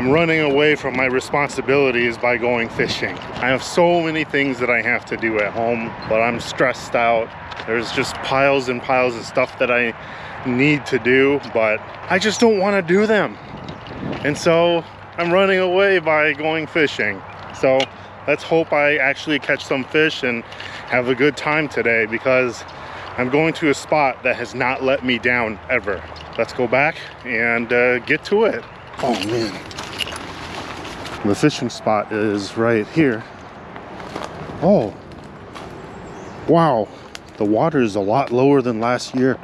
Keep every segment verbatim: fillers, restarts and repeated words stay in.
I'm running away from my responsibilities by going fishing. I have so many things that I have to do at home, but I'm stressed out. There's just piles and piles of stuff that I need to do, but I just don't want to do them. And so I'm running away by going fishing. So let's hope I actually catch some fish and have a good time today, because I'm going to a spot that has not let me down ever. Let's go back and uh, get to it. Oh man, the fishing spot is right here. Oh, wow. The water is a lot lower than last year.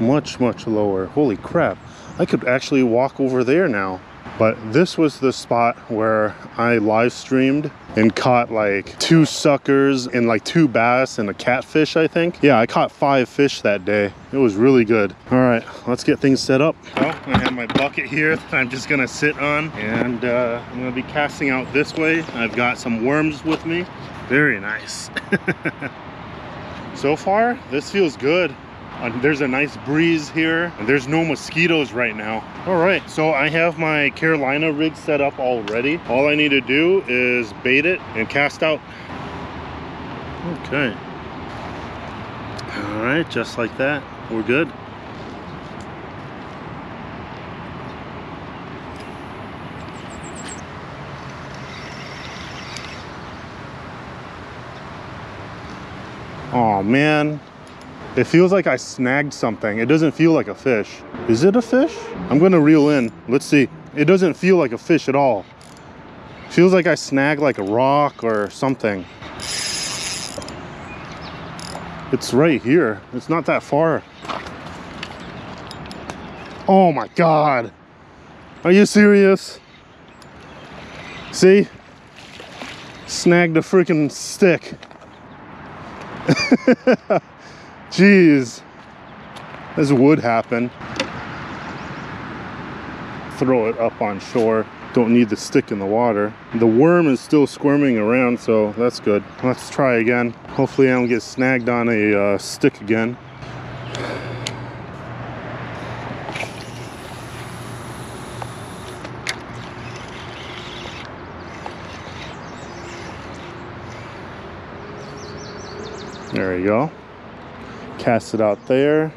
Much, much lower. Holy crap. I could actually walk over there now. But this was the spot where I live streamed and caught like two suckers and like two bass and a catfish, I think. Yeah, I caught five fish that day. It was really good. All right, let's get things set up. Well, I have my bucket here that I'm just gonna sit on, and uh, I'm gonna be casting out this way. I've got some worms with me. Very nice. So far, this feels good. Uh, there's a nice breeze here, and there's no mosquitoes right now. All right, so I have my Carolina rig set up already. All I need to do is bait it and cast out. Okay. All right, just like that, we're good. Oh man. It feels like I snagged something. It doesn't feel like a fish. Is it a fish? I'm gonna reel in. Let's see. It doesn't feel like a fish at all. It feels like I snagged like a rock or something. It's right here. It's not that far. Oh my God. Are you serious? See? Snagged a freaking stick. Jeez, this would happen. Throw it up on shore. Don't need the stick in the water. The worm is still squirming around, so that's good. Let's try again. Hopefully I don't get snagged on a uh, stick again. There we go. Cast it out there,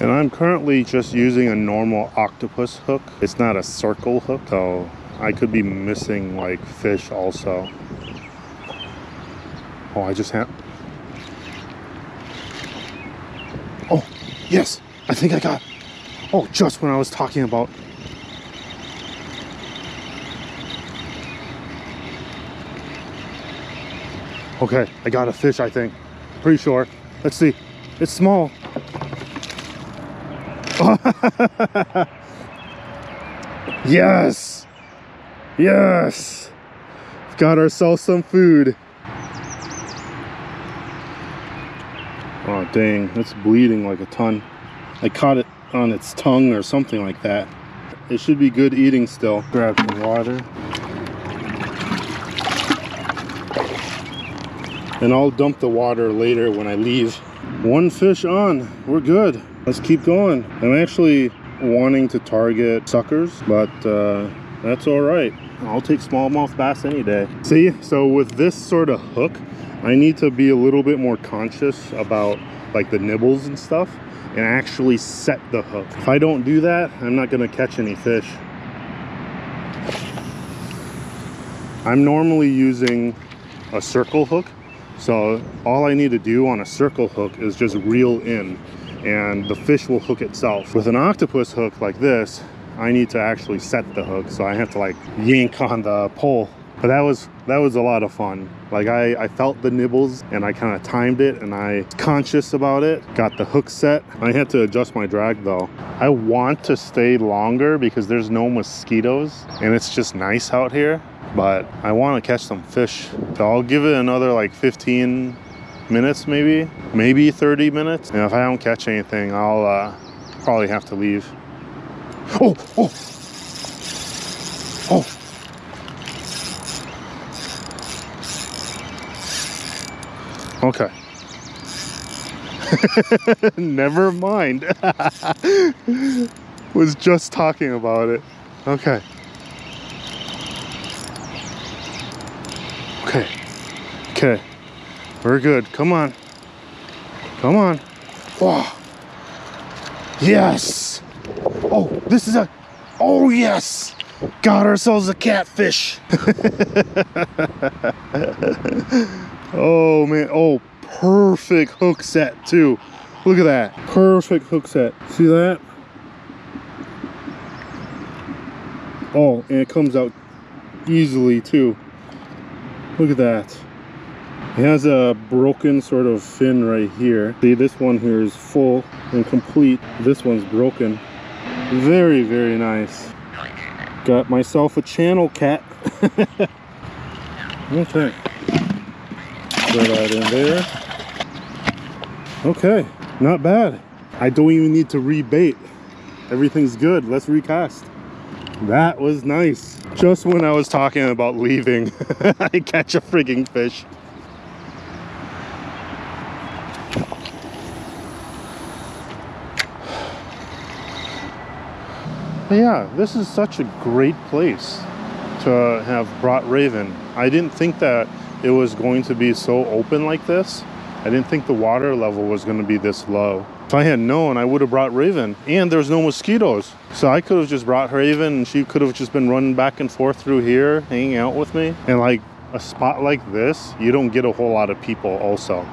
and I'm currently just using a normal octopus hook. It's not a circle hook, so I could be missing like fish also. Oh, I just have. Oh yes, I think I got. Oh, just when I was talking about. Okay, I got a fish, I think. Pretty sure. Let's see. It's small. Yes. Yes. We've got ourselves some food. Oh, dang. That's bleeding like a ton. I caught it on its tongue or something like that. It should be good eating still. Grab some water. And I'll dump the water later when I leave. One fish on, we're good. Let's keep going. I'm actually wanting to target suckers, but uh, that's all right. I'll take smallmouth bass any day. See, so with this sort of hook, I need to be a little bit more conscious about like the nibbles and stuff and actually set the hook. If I don't do that, I'm not gonna catch any fish. I'm normally using a circle hook. So all I need to do on a circle hook is just reel in, and the fish will hook itself. With an octopus hook like this, I need to actually set the hook, so I have to like yank on the pole. But that was that was a lot of fun. Like I, I felt the nibbles, and I kind of timed it, and I was conscious about it. Got the hook set. I had to adjust my drag though. I want to stay longer because there's no mosquitoes, and it's just nice out here. But I want to catch some fish. So I'll give it another like fifteen minutes maybe, maybe thirty minutes. And if I don't catch anything, I'll uh, probably have to leave. Oh, oh, oh. Okay. Never mind. Was just talking about it. Okay. Okay, okay, we're good. Come on, come on. Whoa. Yes. Oh, this is a, oh yes. Got ourselves a catfish. Oh man, oh, perfect hook set too. Look at that, perfect hook set. See that? Oh, and it comes out easily too. Look at that. It has a broken sort of fin right here. See, this one here is full and complete. This one's broken. Very, very nice. Got myself a channel cat. Okay. Put that in there. Okay, not bad. I don't even need to rebait. Everything's good. Let's recast. That was nice. Just when I was talking about leaving, I catch a frigging fish. But yeah, this is such a great place to have brought Raven. I didn't think that it was going to be so open like this. I didn't think the water level was going to be this low. If I had known, I would have brought Raven, and there's no mosquitoes. So I could have just brought Raven and she could have just been running back and forth through here, hanging out with me. And like a spot like this, you don't get a whole lot of people also.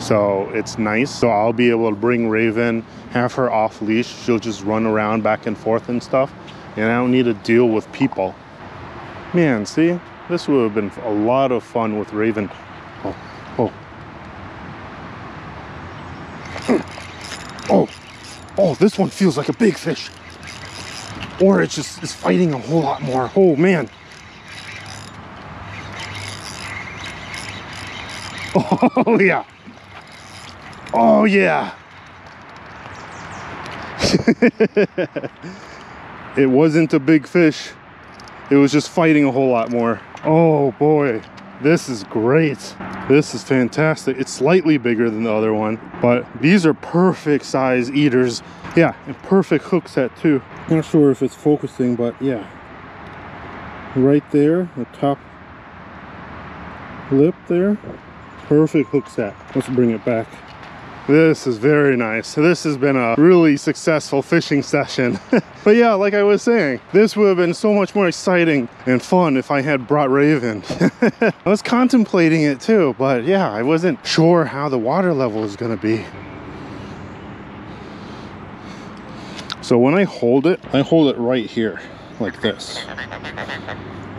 So it's nice. So I'll be able to bring Raven, have her off leash. She'll just run around back and forth and stuff. And I don't need to deal with people. Man, see, this would have been a lot of fun with Raven. Oh, oh. Oh, oh, this one feels like a big fish. Or it's just it's fighting a whole lot more. Oh, man. Oh, yeah. Oh, yeah. It wasn't a big fish. It was just fighting a whole lot more. Oh, boy. This is great. This is fantastic. It's slightly bigger than the other one, but these are perfect size eaters. Yeah, and perfect hook set too. Not sure if it's focusing, but yeah. Right there, the top lip there. Perfect hook set. Let's bring it back. This is very nice. This has been a really successful fishing session. But yeah, like I was saying, this would have been so much more exciting and fun if I had brought Raven. I was contemplating it too, but yeah, I wasn't sure how the water level is going to be. So when I hold it, I hold it right here, like this.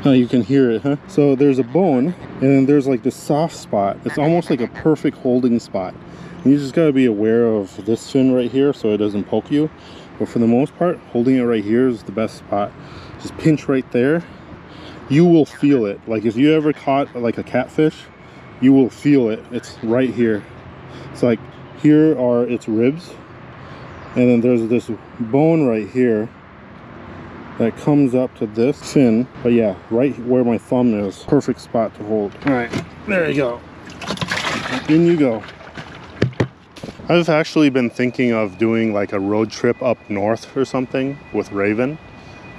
Oh, you can hear it, huh? So there's a bone, and then there's like the soft spot. It's almost like a perfect holding spot. You just got to be aware of this fin right here so it doesn't poke you, but for the most part, holding it right here is the best spot. Just pinch right there. You will feel it. Like if you ever caught like a catfish, you will feel it. It's right here. It's like here are its ribs, and then there's this bone right here that comes up to this fin. But yeah, right where my thumb is, perfect spot to hold. All right, there you go. In you go. I've actually been thinking of doing like a road trip up north or something with Raven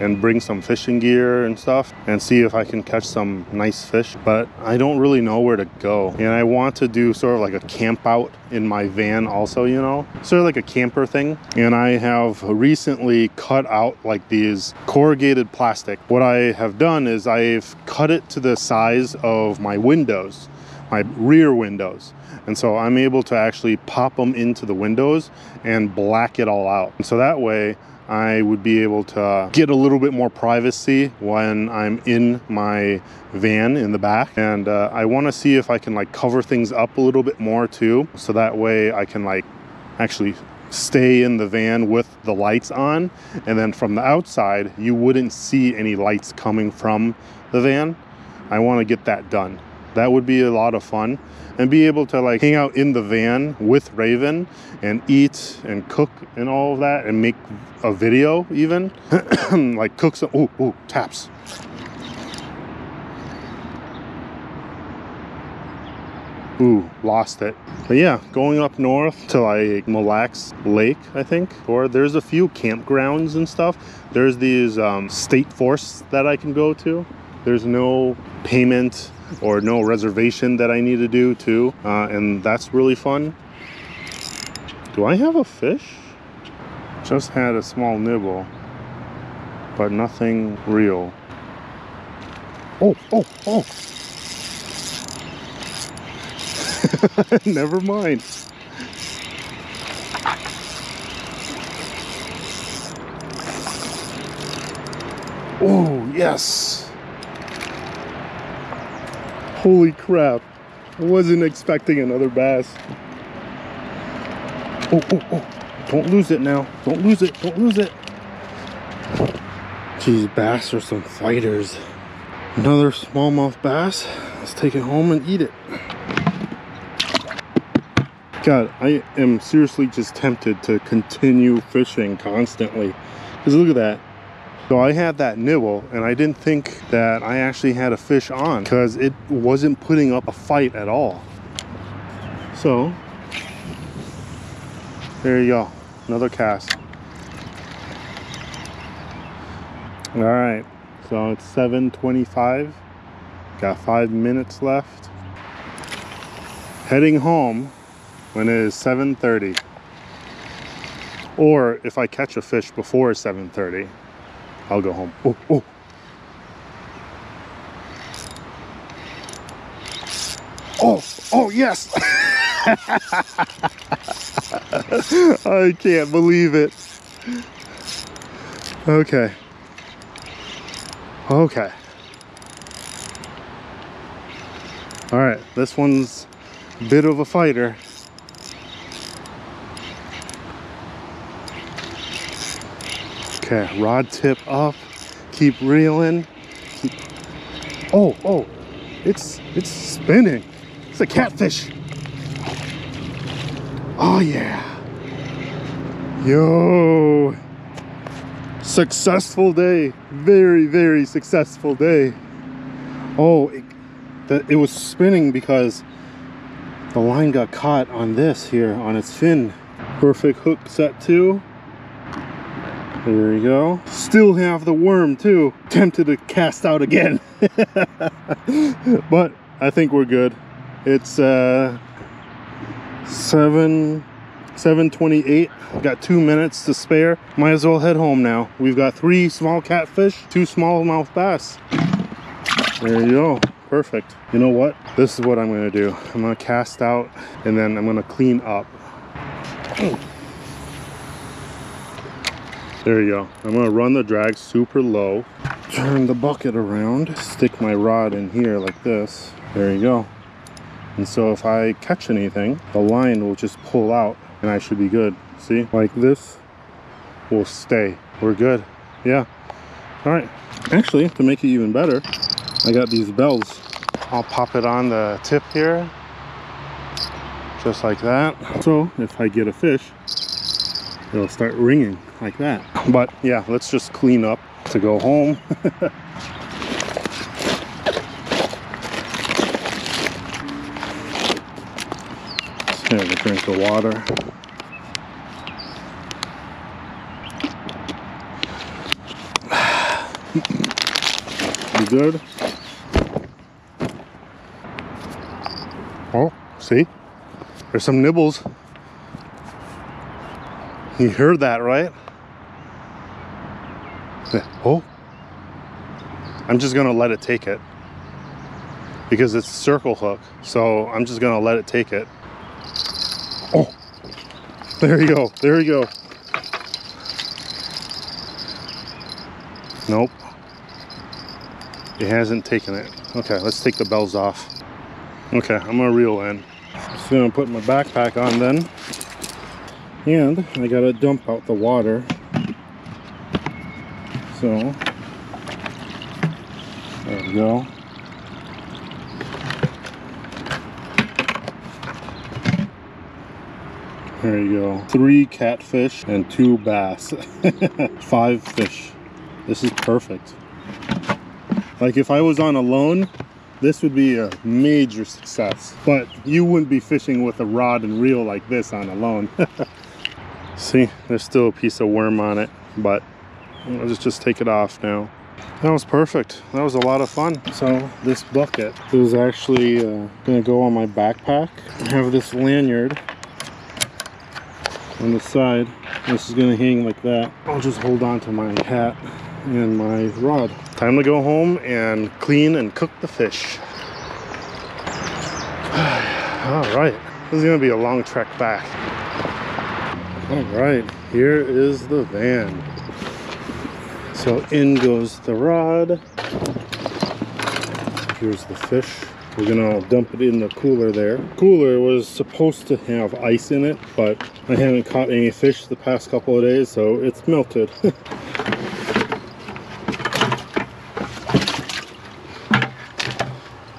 and bring some fishing gear and stuff and see if I can catch some nice fish, but I don't really know where to go. And I want to do sort of like a camp out in my van also, you know, sort of like a camper thing. And I have recently cut out like these corrugated plastic. What I have done is I've cut it to the size of my windows, my rear windows. And so I'm able to actually pop them into the windows and black it all out. And so that way I would be able to get a little bit more privacy when I'm in my van in the back. And uh, I want to see if I can like cover things up a little bit more too. So that way I can like actually stay in the van with the lights on. And then from the outside, you wouldn't see any lights coming from the van. I want to get that done. That would be a lot of fun, and be able to like hang out in the van with Raven and eat and cook and all of that and make a video even. Like cook some, ooh, ooh, taps. Ooh, lost it. But yeah, going up north to like Mille Lacs Lake, I think, or there's a few campgrounds and stuff. There's these um, state forests that I can go to. There's no payment or no reservation that I need to do too. Uh, and that's really fun. Do I have a fish? Just had a small nibble, but nothing real. Oh, oh, oh. Never mind. Oh, yes. Holy crap. I wasn't expecting another bass. Oh, oh, oh. Don't lose it now. Don't lose it. Don't lose it. These bass are some fighters. Another smallmouth bass. Let's take it home and eat it. God, I am seriously just tempted to continue fishing constantly. Because look at that. So I had that nibble and I didn't think that I actually had a fish on because it wasn't putting up a fight at all. So, there you go. Another cast. All right. So it's seven twenty-five. Got five minutes left. Heading home. When it is seven thirty, or if I catch a fish before seven thirty, I'll go home. Oh, oh. Oh, oh yes. I can't believe it. Okay. Okay. All right, this one's a bit of a fighter. Okay, rod tip up, keep reeling. Keep... Oh, oh, it's it's spinning. It's a catfish. Oh yeah. Yo. Successful day. Very, very successful day. Oh, it, the, it was spinning because the line got caught on this here, on its fin. Perfect hook set two. There you go. Still have the worm too. Tempted to cast out again. But I think we're good. It's uh, seven twenty-eight. Got two minutes to spare. Might as well head home now. We've got three small catfish, two smallmouth bass. There you go. Perfect. You know what? This is what I'm gonna do. I'm gonna cast out and then I'm gonna clean up. Oh. There you go. I'm gonna run the drag super low, turn the bucket around, stick my rod in here like this. There you go. And so if I catch anything, the line will just pull out and I should be good. See, like this will stay. We're good. Yeah. All right. Actually, to make it even better, I got these bells. I'll pop it on the tip here, just like that. So if I get a fish, it'll start ringing like that. But yeah, let's just clean up to go home. Just have a drink of water. You good? Oh, see? There's some nibbles. You heard that, right? Oh, I'm just gonna let it take it because it's circle hook. So I'm just gonna let it take it. Oh, there you go. There you go. Nope. It hasn't taken it. Okay, let's take the bells off. Okay, I'm gonna reel in. Just gonna put my backpack on then. And I gotta dump out the water. So, there we go. There you go. Three catfish and two bass. Five fish. This is perfect. Like if I was on Alone, this would be a major success. But you wouldn't be fishing with a rod and reel like this on Alone. See, there's still a piece of worm on it, but let's just take it off now. That was perfect. That was a lot of fun. So this bucket is actually uh, gonna go on my backpack. I have this lanyard on the side. This is gonna hang like that. I'll just hold on to my hat and my rod. Time to go home and clean and cook the fish. All right, this is gonna be a long trek back. All right, here is the van. So in goes the rod. Here's the fish. We're gonna dump it in the cooler there. Cooler was supposed to have ice in it, but I haven't caught any fish the past couple of days, so it's melted.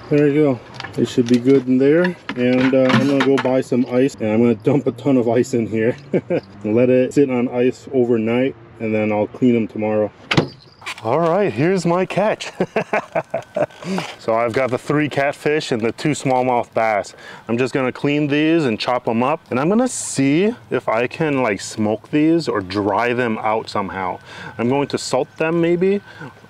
There you go. It should be good in there. And uh, I'm gonna go buy some ice, and I'm gonna dump a ton of ice in here. Let it sit on ice overnight, and then I'll clean them tomorrow. All right, here's my catch. So I've got the three catfish and the two smallmouth bass. I'm just gonna clean these and chop them up, and I'm gonna see if I can like smoke these or dry them out somehow. I'm going to salt them maybe,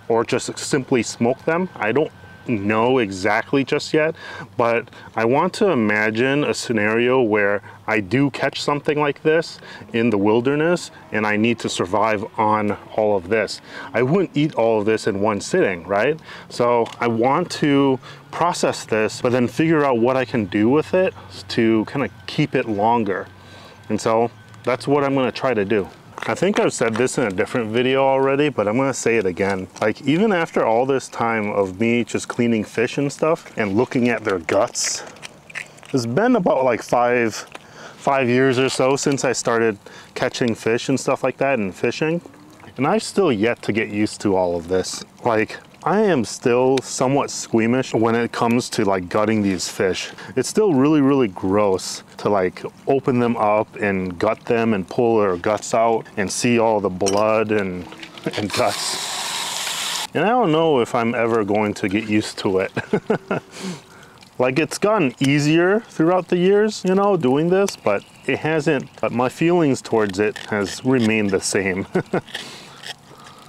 or just simply smoke them. I don't know exactly just yet, but I want to imagine a scenario where I do catch something like this in the wilderness and I need to survive on all of this. I wouldn't eat all of this in one sitting, right? So I want to process this, but then figure out what I can do with it to kind of keep it longer. And so that's what I'm going to try to do. I think I've said this in a different video already, but I'm gonna say it again. Like, even after all this time of me just cleaning fish and stuff and looking at their guts, it's been about like five, five years or so since I started catching fish and stuff like that and fishing. And I've still yet to get used to all of this. Like, I am still somewhat squeamish when it comes to like gutting these fish. It's still really, really gross to like open them up and gut them and pull their guts out and see all the blood and, and guts. And I don't know if I'm ever going to get used to it. Like, it's gotten easier throughout the years, you know, doing this, but it hasn't, but my feelings towards it has remained the same.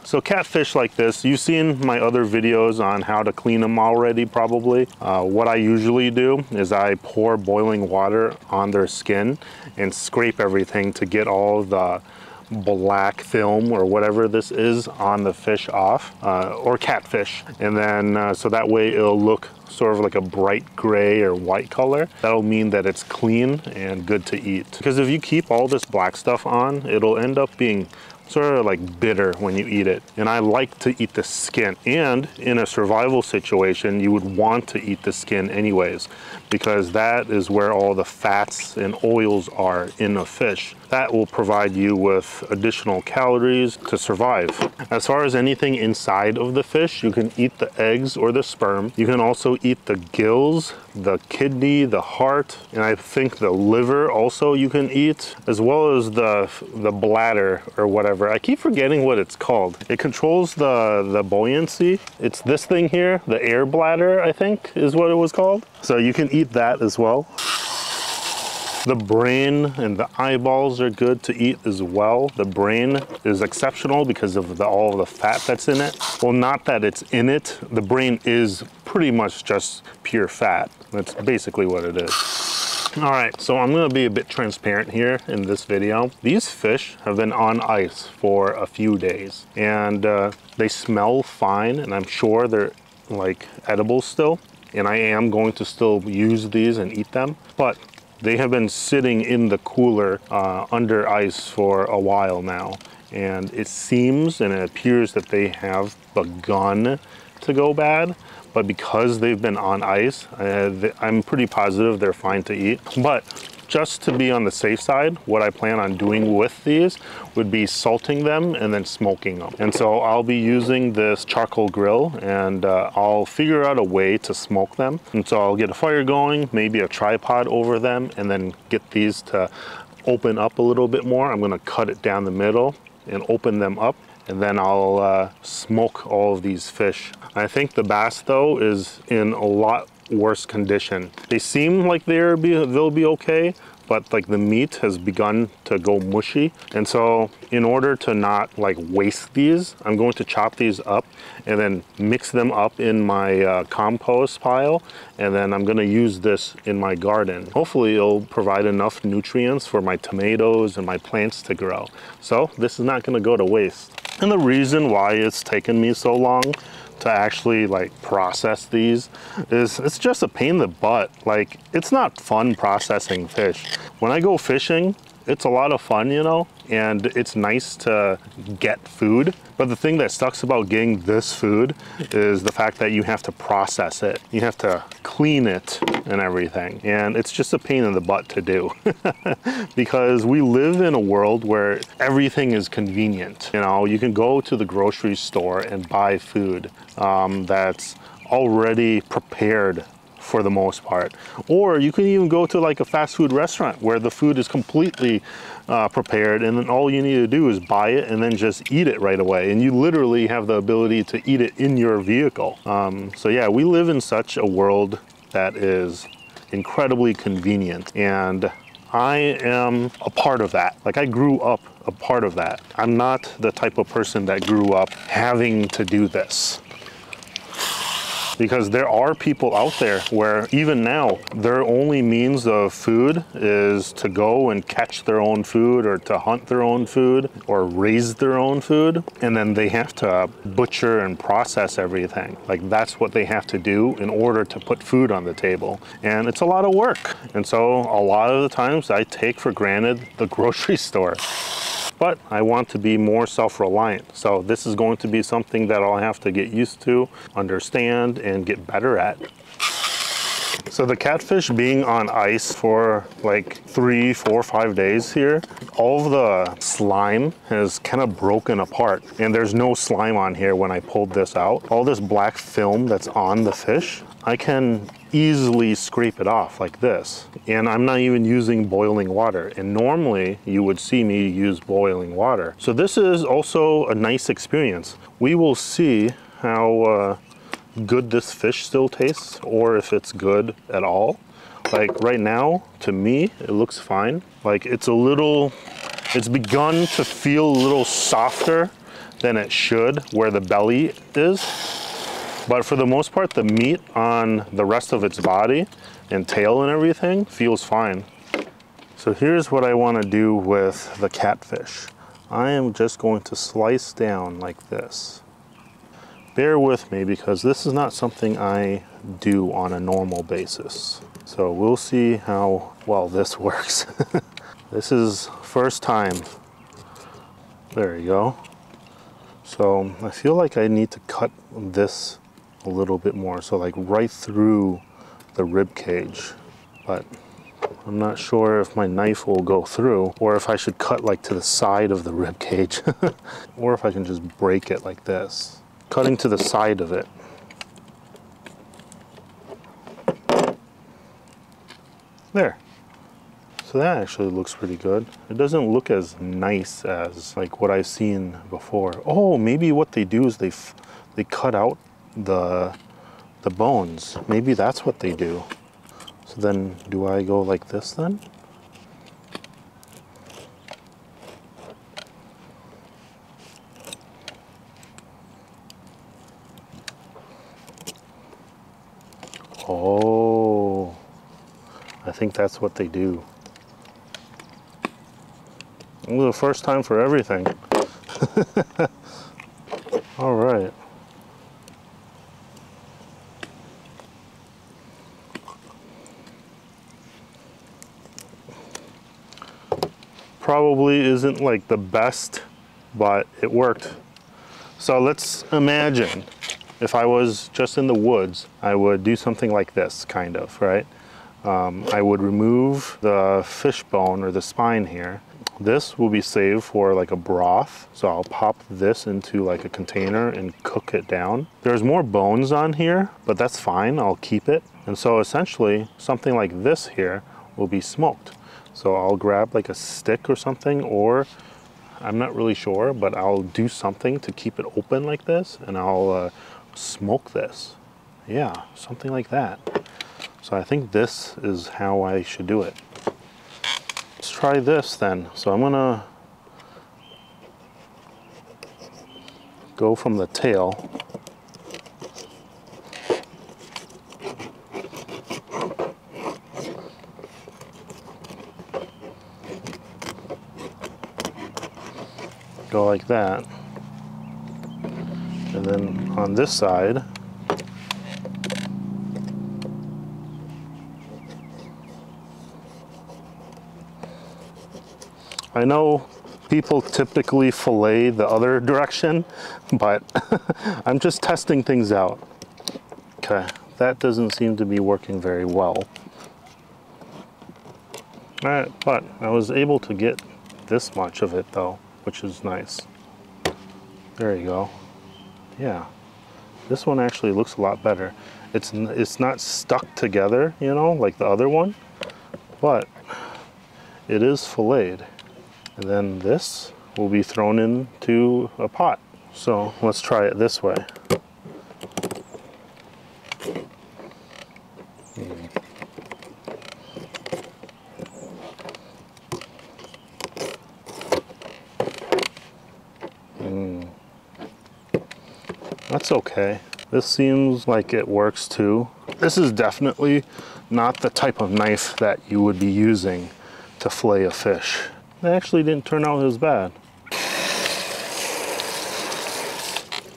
So catfish like this, you've seen my other videos on how to clean them already probably. Uh, what I usually do is I pour boiling water on their skin and scrape everything to get all the black film or whatever this is on the fish off, uh, or catfish. And then, uh, so that way it'll look sort of like a bright gray or white color. That'll mean that it's clean and good to eat. Because if you keep all this black stuff on, it'll end up being sort of like bitter when you eat it. And I like to eat the skin. And in a survival situation, you would want to eat the skin anyways, because that is where all the fats and oils are in a fish. That will provide you with additional calories to survive. As far as anything inside of the fish, you can eat the eggs or the sperm. You can also eat the gills, the kidney, the heart, and I think the liver also you can eat, as well as the, the bladder or whatever. I keep forgetting what it's called. It controls the, the buoyancy. It's this thing here, the air bladder, I think is what it was called. So you can eat that as well. The brain and the eyeballs are good to eat as well. The brain is exceptional because of the, all the fat that's in it. Well, not that it's in it. The brain is pretty much just pure fat. That's basically what it is. All right, so I'm gonna be a bit transparent here in this video. These fish have been on ice for a few days, and uh, they smell fine, and I'm sure they're like edible still, and I am going to still use these and eat them, but they have been sitting in the cooler uh, under ice for a while now, and it seems and it appears that they have begun to go bad. But because they've been on ice, uh, I'm pretty positive they're fine to eat. But just to be on the safe side, what I plan on doing with these would be salting them and then smoking them. And so I'll be using this charcoal grill, and uh, I'll figure out a way to smoke them. And so I'll get a fire going, maybe a tripod over them, and then get these to open up a little bit more. I'm gonna cut it down the middle and open them up, and then I'll uh, smoke all of these fish. I think the bass though is in a lot worse condition. They seem like they're be, they'll be okay, but like the meat has begun to go mushy. And so in order to not like waste these, I'm going to chop these up and then mix them up in my uh, compost pile. And then I'm gonna use this in my garden. Hopefully it'll provide enough nutrients for my tomatoes and my plants to grow. So this is not gonna go to waste. And the reason why it's taken me so long to actually like process these is it's just a pain in the butt. Like, it's not fun processing fish. When I go fishing, it's a lot of fun, you know, and it's nice to get food. But the thing that sucks about getting this food is the fact that you have to process it. You have to clean it and everything. And it's just a pain in the butt to do because we live in a world where everything is convenient. You know, you can go to the grocery store and buy food um, that's already prepared for the most part. Or you can even go to like a fast food restaurant where the food is completely uh, prepared, and then all you need to do is buy it and then just eat it right away. And you literally have the ability to eat it in your vehicle. Um, so yeah, we live in such a world that is incredibly convenient. And I am a part of that. Like, I grew up a part of that. I'm not the type of person that grew up having to do this. Because there are people out there where even now their only means of food is to go and catch their own food, or to hunt their own food, or raise their own food, and then they have to butcher and process everything. Like, that's what they have to do in order to put food on the table, and it's a lot of work. And so a lot of the times I take for granted the grocery store. But I want to be more self-reliant. So this is going to be something that I'll have to get used to, understand, and get better at. So the catfish being on ice for like three, four, five days here, all of the slime has kind of broken apart. And there's no slime on here when I pulled this out. All this black film that's on the fish, I can easily scrape it off like this. And I'm not even using boiling water. And normally you would see me use boiling water. So this is also a nice experience. We will see how uh, good this fish still tastes, or if it's good at all. Like, right now, to me, it looks fine. Like, it's a little, it's begun to feel a little softer than it should where the belly is. But for the most part, the meat on the rest of its body and tail and everything feels fine. So here's what I want to do with the catfish. I am just going to slice down like this. Bear with me because this is not something I do on a normal basis. So we'll see how well this works. This is first time. There you go. So I feel like I need to cut this a little bit more, so like right through the rib cage. But I'm not sure if my knife will go through, or if I should cut like to the side of the rib cage, or if I can just break it like this, cutting to the side of it. There. So that actually looks pretty good. It doesn't look as nice as like what I've seen before. Oh, maybe what they do is they f they cut out the the bones. Maybe that's what they do. So then do I go like this then? Oh, I think that's what they do. Ooh, the first time for everything. All right. Probably isn't like the best, but it worked. So let's imagine if I was just in the woods, I would do something like this, kind of, right? Um, I would remove the fish bone or the spine here. This will be saved for like a broth. So I'll pop this into like a container and cook it down. There's more bones on here, but that's fine, I'll keep it. And so essentially something like this here will be smoked. So I'll grab like a stick or something, or I'm not really sure, but I'll do something to keep it open like this, and I'll uh, smoke this. Yeah, something like that. So I think this is how I should do it. try this then. So I'm gonna go from the tail. Go like that. And then on this side, I know people typically fillet the other direction, but I'm just testing things out. Okay, that doesn't seem to be working very well. All right, but I was able to get this much of it though, which is nice. There you go. Yeah, this one actually looks a lot better. It's, it's not stuck together, you know, like the other one, but it is filleted. And then this will be thrown into a pot. So let's try it this way. Mm. Mm. That's okay. This seems like it works too. This is definitely not the type of knife that you would be using to fillet a fish. That actually didn't turn out as bad.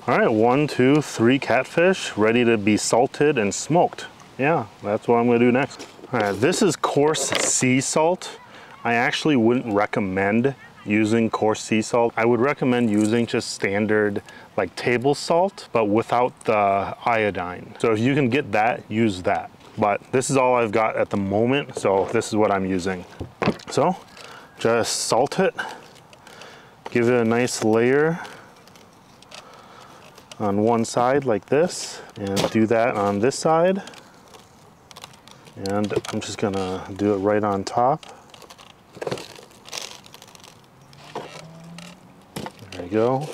All right, one, two, three catfish ready to be salted and smoked. Yeah, that's what I'm gonna do next. All right, this is coarse sea salt. I actually wouldn't recommend using coarse sea salt. I would recommend using just standard like table salt, but without the iodine. So if you can get that, use that. But this is all I've got at the moment, so this is what I'm using. So, just salt it, give it a nice layer on one side like this, and do that on this side. And I'm just gonna do it right on top. There we go.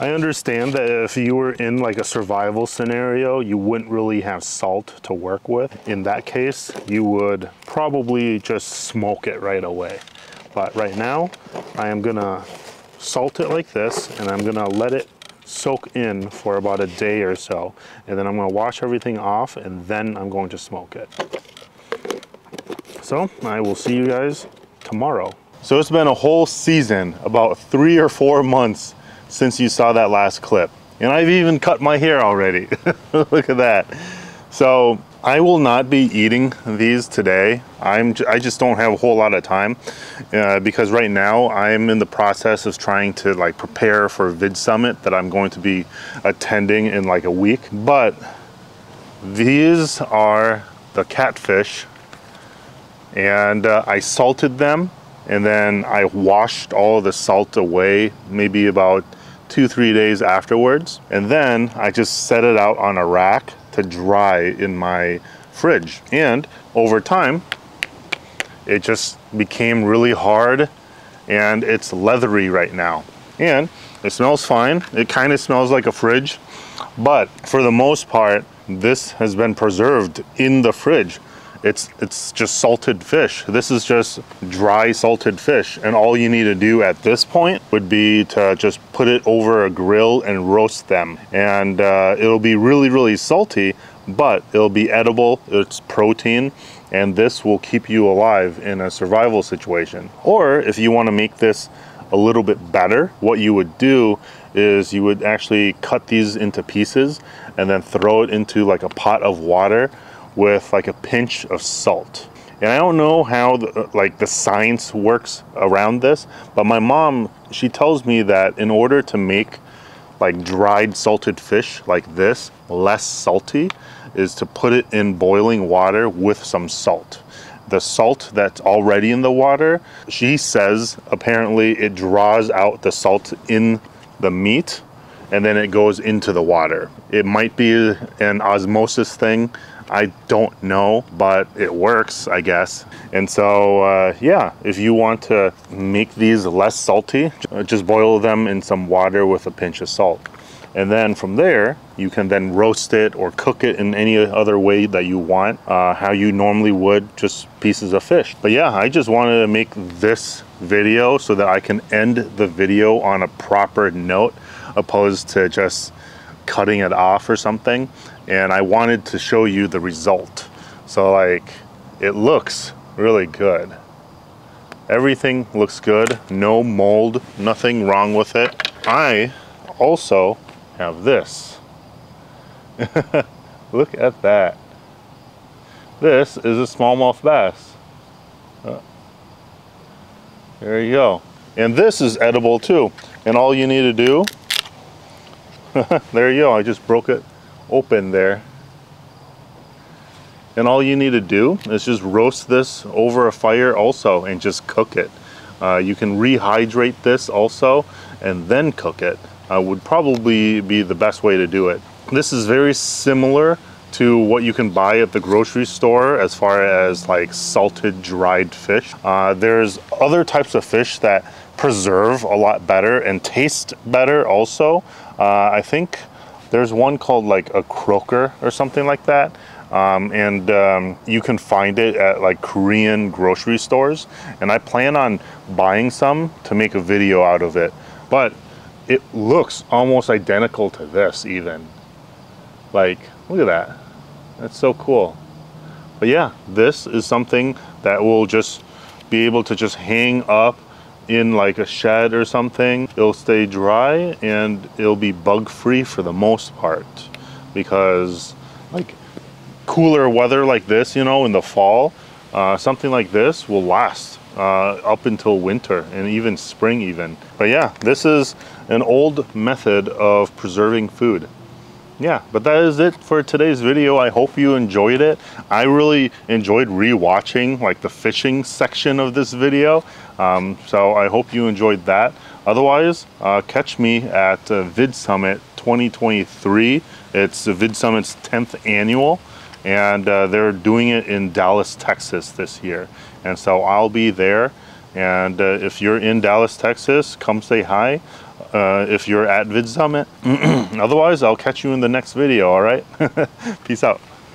I understand that if you were in like a survival scenario, you wouldn't really have salt to work with. In that case, you would probably just smoke it right away. But right now, I am gonna salt it like this, and I'm gonna let it soak in for about a day or so. And then I'm gonna wash everything off, and then I'm going to smoke it. So I will see you guys tomorrow. So it's been a whole season, about three or four months since you saw that last clip. And I've even cut my hair already. Look at that. So I will not be eating these today. I'm j I just don't have a whole lot of time uh, because right now I'm in the process of trying to like prepare for VidSummit that I'm going to be attending in like a week. But these are the catfish, and uh, I salted them, and then I washed all the salt away maybe about two, three days afterwards. And then I just set it out on a rack to dry in my fridge. And over time, it just became really hard and it's leathery right now. And it smells fine. It kind of smells like a fridge, but for the most part, this has been preserved in the fridge. It's, it's just salted fish. This is just dry salted fish. And all you need to do at this point would be to just put it over a grill and roast them. And uh, it'll be really, really salty, but it'll be edible. It's protein. And this will keep you alive in a survival situation. Or if you want to make this a little bit better, what you would do is you would actually cut these into pieces and then throw it into like a pot of water with like a pinch of salt. And I don't know how the, like the science works around this, but my mom, she tells me that in order to make like dried salted fish like this less salty is to put it in boiling water with some salt. The salt that's already in the water, she says apparently it draws out the salt in the meat and then it goes into the water. It might be an osmosis thing. I don't know, but it works, I guess. And so, uh, yeah, if you want to make these less salty, just boil them in some water with a pinch of salt. And then from there, you can then roast it or cook it in any other way that you want, uh, how you normally would just pieces of fish. But yeah, I just wanted to make this video so that I can end the video on a proper note, opposed to just cutting it off or something. And I wanted to show you the result. So like, it looks really good. Everything looks good, no mold, nothing wrong with it. I also have this. Look at that. This is a smallmouth bass. Uh, there you go. And this is edible too. And all you need to do, there you go, I just broke it open there. And all you need to do is just roast this over a fire also and just cook it. Uh, you can rehydrate this also and then cook it. Uh, would probably be the best way to do it. This is very similar to what you can buy at the grocery store as far as like salted dried fish. Uh, there's other types of fish that preserve a lot better and taste better also. Uh, I think there's one called like a croaker or something like that. Um, and um, you can find it at like Korean grocery stores. And I plan on buying some to make a video out of it. But it looks almost identical to this even. Like, look at that. That's so cool. But yeah, this is something that will just be able to just hang up in like a shed or something. It'll stay dry and it'll be bug-free for the most part, because like cooler weather like this, you know, in the fall, uh, something like this will last Uh, up until winter and even spring even. But yeah, this is an old method of preserving food. Yeah, but that is it for today's video. I hope you enjoyed it. I really enjoyed re-watching like the fishing section of this video. Um, so I hope you enjoyed that. Otherwise, uh, catch me at uh, VidSummit twenty twenty-three. It's uh, VidSummit's tenth annual. And uh, they're doing it in Dallas, Texas this year. And so I'll be there. And uh, if you're in Dallas, Texas, come say hi. Uh, if you're at VidSummit. Otherwise, I'll catch you in the next video, all right? Peace out.